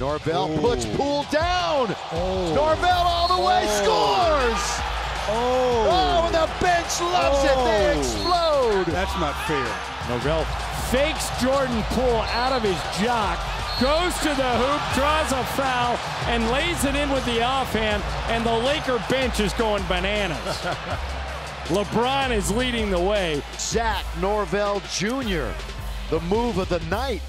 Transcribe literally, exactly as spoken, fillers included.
Norvell Ooh. puts Poole down. Oh. Norvell all the way oh. scores. Oh. oh, and the bench loves oh. it. They explode. That's not fair. Norvell fakes Jordan Poole out of his jock, goes to the hoop, draws a foul, and lays it in with the offhand, and the Laker bench is going bananas. LeBron is leading the way. Zach Norvell Junior, the move of the night.